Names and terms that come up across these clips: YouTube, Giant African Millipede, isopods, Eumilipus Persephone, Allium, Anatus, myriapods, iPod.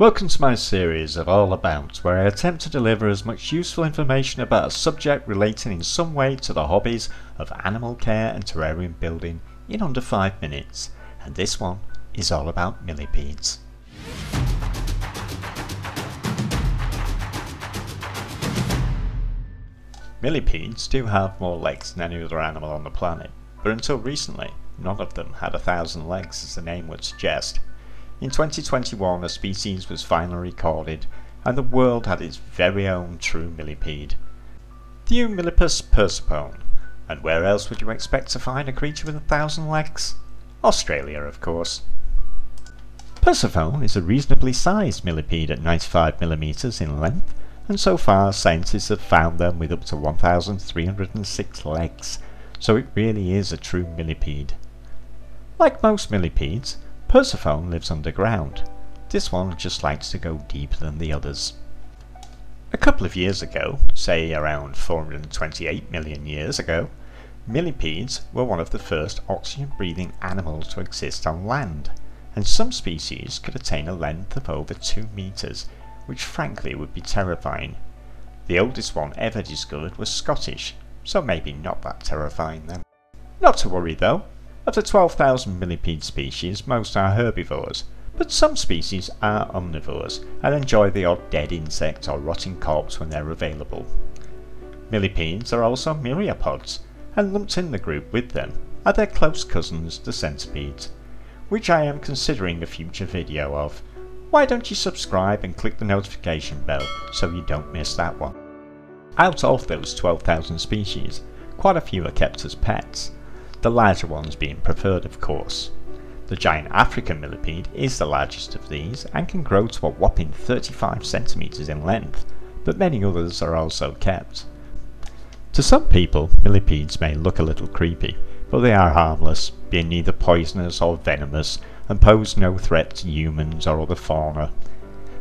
Welcome to my series of All About, where I attempt to deliver as much useful information about a subject relating in some way to the hobbies of animal care and terrarium building in under 5 minutes, and this one is all about millipedes. Millipedes do have more legs than any other animal on the planet, but until recently, none of them had 1,000 legs as the name would suggest. In 2021 a species was finally recorded and the world had its very own true millipede, the Eumilipus Persephone, and where else would you expect to find a creature with 1,000 legs? Australia, of course. Persephone is a reasonably sized millipede at 95 mm in length, and so far scientists have found them with up to 1,306 legs, so it really is a true millipede. Like most millipedes, Persephone lives underground. This one just likes to go deeper than the others. A couple of years ago, say around 428 million years ago, millipedes were one of the first oxygen-breathing animals to exist on land, and some species could attain a length of over 2 meters, which frankly would be terrifying. The oldest one ever discovered was Scottish, so maybe not that terrifying then. Not to worry though, of the 12,000 millipede species most are herbivores, but some species are omnivores and enjoy the odd dead insect or rotting corpse when they're available. Millipedes are also myriapods, and lumped in the group with them are their close cousins the centipedes, which I am considering a future video of. Why don't you subscribe and click the notification bell so you don't miss that one? Out of those 12,000 species, quite a few are kept as pets, the larger ones being preferred of course. The giant African millipede is the largest of these and can grow to a whopping 35 centimeters in length, but many others are also kept. To some people, millipedes may look a little creepy, but they are harmless, being neither poisonous or venomous, and pose no threat to humans or other fauna.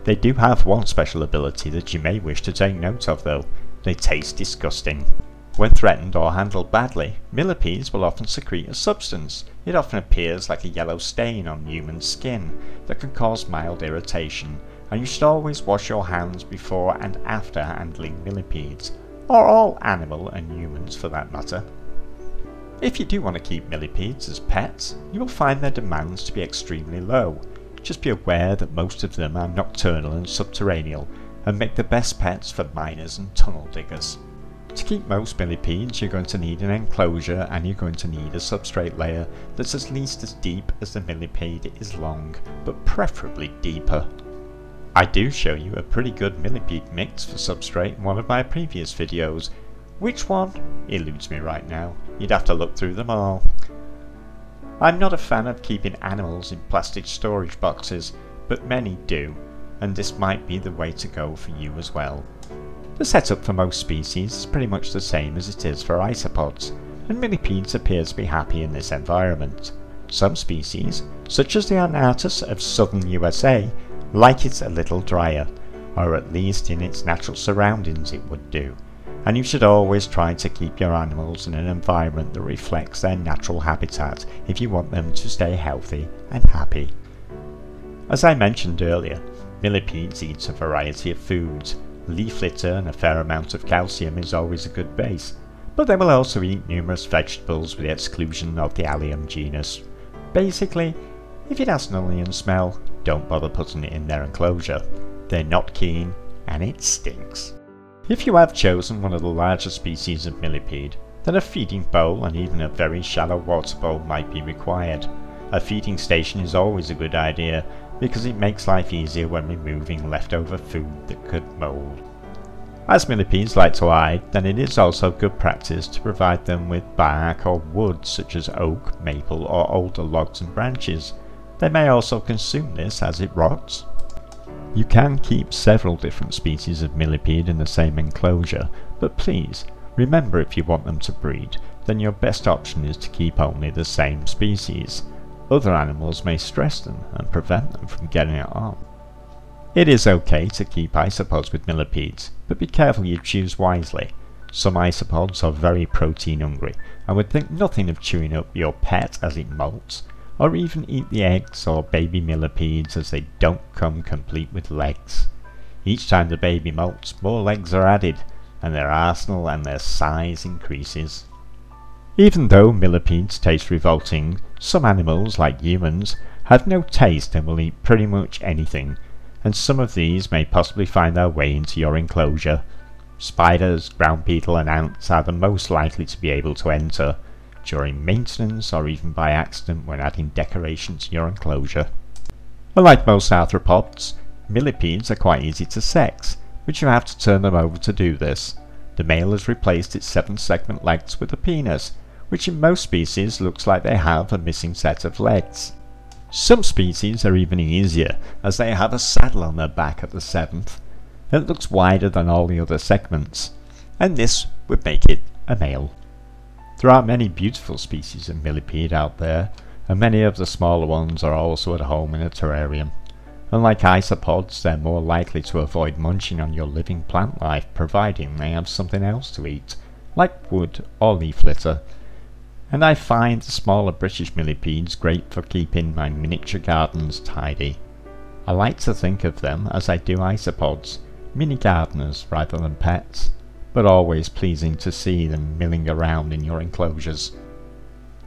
They do have one special ability that you may wish to take note of though: they taste disgusting. When threatened or handled badly, millipedes will often secrete a substance. It often appears like a yellow stain on human skin that can cause mild irritation, and you should always wash your hands before and after handling millipedes, or all animal and humans for that matter. If you do want to keep millipedes as pets, you will find their demands to be extremely low. Just be aware that most of them are nocturnal and subterranean, and make the best pets for miners and tunnel diggers. To keep most millipedes you're going to need an enclosure, and you're going to need a substrate layer that's at least as deep as the millipede is long, but preferably deeper. I do show you a pretty good millipede mix for substrate in one of my previous videos. Which one? Eludes me right now. You'd have to look through them all. I'm not a fan of keeping animals in plastic storage boxes, but many do, and this might be the way to go for you as well. The setup for most species is pretty much the same as it is for isopods, and millipedes appear to be happy in this environment. Some species, such as the Anatus of southern USA, like it a little drier, or at least in its natural surroundings it would do. And you should always try to keep your animals in an environment that reflects their natural habitat if you want them to stay healthy and happy. As I mentioned earlier, millipedes eat a variety of foods. Leaf litter and a fair amount of calcium is always a good base, but they will also eat numerous vegetables with the exclusion of the Allium genus. Basically, if it has an onion smell, don't bother putting it in their enclosure. They're not keen and it stinks. If you have chosen one of the larger species of millipede, then a feeding bowl and even a very shallow water bowl might be required. A feeding station is always a good idea because it makes life easier when removing leftover food that could mould. As millipedes like to hide, then it is also good practice to provide them with bark or wood such as oak, maple or older logs and branches. They may also consume this as it rots. You can keep several different species of millipede in the same enclosure, but please remember, if you want them to breed, then your best option is to keep only the same species. Other animals may stress them and prevent them from getting it on. It is okay to keep isopods with millipedes, but be careful you choose wisely. Some isopods are very protein hungry and would think nothing of chewing up your pet as it molts, or even eat the eggs or baby millipedes, as they don't come complete with legs. Each time the baby molts, more legs are added, and their arsenal and their size increases. Even though millipedes taste revolting, some animals, like humans, have no taste and will eat pretty much anything, and some of these may possibly find their way into your enclosure. Spiders, ground beetle and ants are the most likely to be able to enter, during maintenance or even by accident when adding decoration to your enclosure. Unlike most arthropods, millipedes are quite easy to sex, but you have to turn them over to do this. The male has replaced its 7-segment legs with a penis, which in most species looks like they have a missing set of legs. Some species are even easier, as they have a saddle on their back at the 7th. It looks wider than all the other segments, and this would make it a male. There are many beautiful species of millipede out there, and many of the smaller ones are also at home in a terrarium. Unlike isopods, they're more likely to avoid munching on your living plant life, providing they have something else to eat, like wood or leaf litter. And I find the smaller British millipedes great for keeping my miniature gardens tidy. I like to think of them as I do isopods, mini gardeners rather than pets, but always pleasing to see them milling around in your enclosures.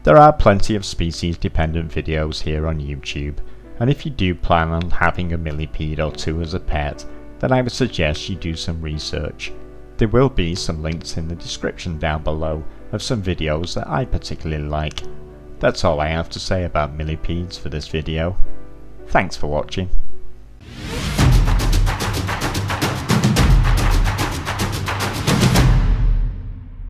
There are plenty of species-dependent videos here on YouTube, and if you do plan on having a millipede or two as a pet, then I would suggest you do some research. There will be some links in the description down below of some videos that I particularly like. That's all I have to say about millipedes for this video. Thanks for watching.